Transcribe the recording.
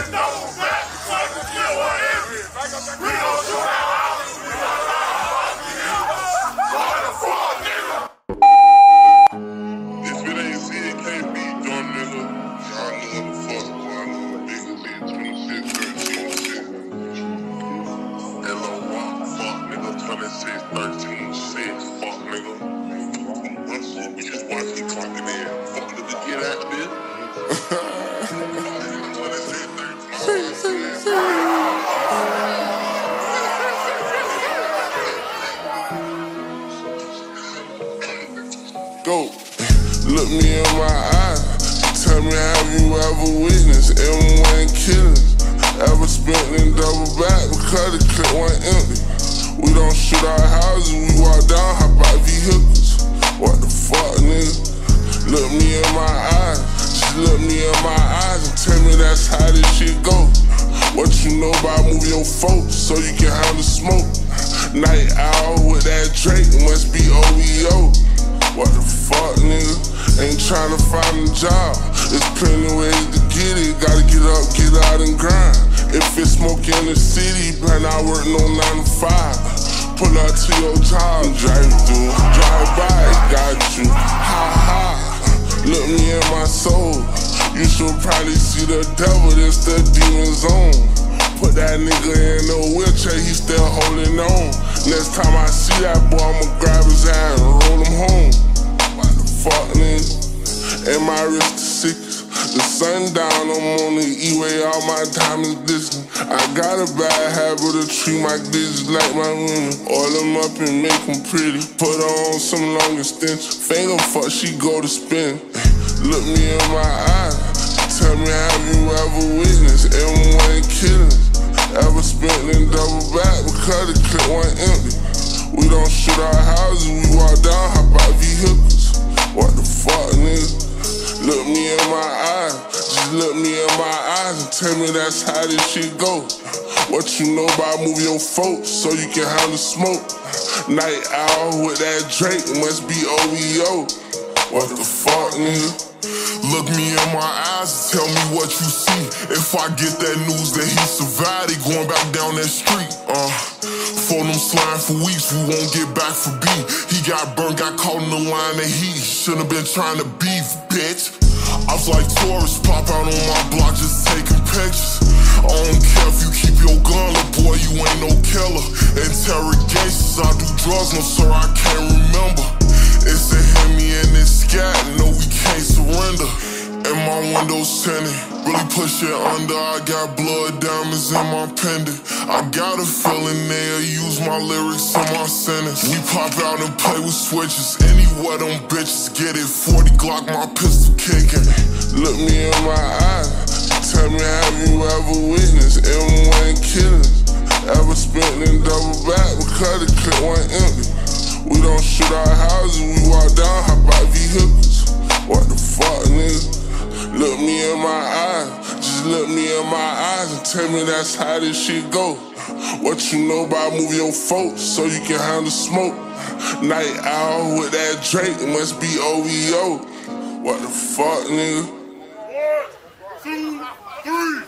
is no rap fucking kill or every. We don't shoot at hours, we don't lie. If it ain't Z, it can't be dumb nigga. Y'all know what the fuck, boy. I know what niggas did 26, 13, 6. Hello, fuck nigga, 26, 13, 6, fuck nigga. We just watch me clocking in. Fuck nigga, get out, bitch. Go. Look me in my eye. Tell me, have you ever witnessed M1 killings? Ever spent in double back because the clip went empty? We don't shoot our houses, we walk down, hop out vehicles. What the fuck, nigga? Look me in my eyes. Just look me in my eyes and tell me that's how this shit go. What you know about move your folks so you can have the smoke? Night owl with that Drake must be OVO. What the fuck, nigga? Ain't tryna find a job. There's plenty ways to get it. Gotta get up, get out, and grind. If it's smoke in the city, plan out working on 9 to 5. Pull up to your job, drive through, drive by, got you. Ha ha. Look me in my soul. You should probably see the devil. That's the demon zone. Put that nigga in a wheelchair. He still holding on. Next time I see that boy, I'ma grab his ass and roll him home. Fuck nigga, and my wrist is sick. The sundown, I'm on the E-way, all my time is distant. I got a bad habit of treat my bitches like my women. Oil them up and make them pretty. Put her on some long extension. Finger fuck, she go to spin. Look me in my eye. Tell me, have you ever witnessed M1 killings? Ever spent in double back because the clip went empty? We don't shoot our houses, we walk down, hop out vehicles. What the fuck, nigga? Look me in my eyes. Just look me in my eyes and tell me that's how this shit go. What you know about move your folks so you can have the smoke. Night owl with that Drake must be OVO. What the fuck, nigga? Look me in my eyes and tell me what you see. If I get that news that he survived, he going back down that street. For them slime for weeks, we won't get back for B. He got burnt, got caught in the line of heat. Should've been trying to beef, bitch. I was like tourists, pop out on my block, just taking pictures. I don't care if you keep your gun up, boy, you ain't no killer. Interrogations, I do drugs, no sir, I can't remember. It's a Hemi and it's scat, no we can't surrender. And my window's tinted, really push it under. I got blood diamonds in my pendant. I got a feeling they'll use my lyrics in my sentence. We pop out and play with switches, anywhere them bitches get it. 40 Glock, my pistol kicking. Look me in my eye, tell me have you ever witnessed M1 killings? Ever spent in double back because the clip went empty? We don't shoot our houses, we walk down, hop out vehicles. What the fuck, nigga? Look me in my eyes, just look me in my eyes and tell me that's how this shit go. What you know about move your folks so you can handle smoke. Night owl with that Drake must be OVO. What the fuck, nigga? 1, 2, 3.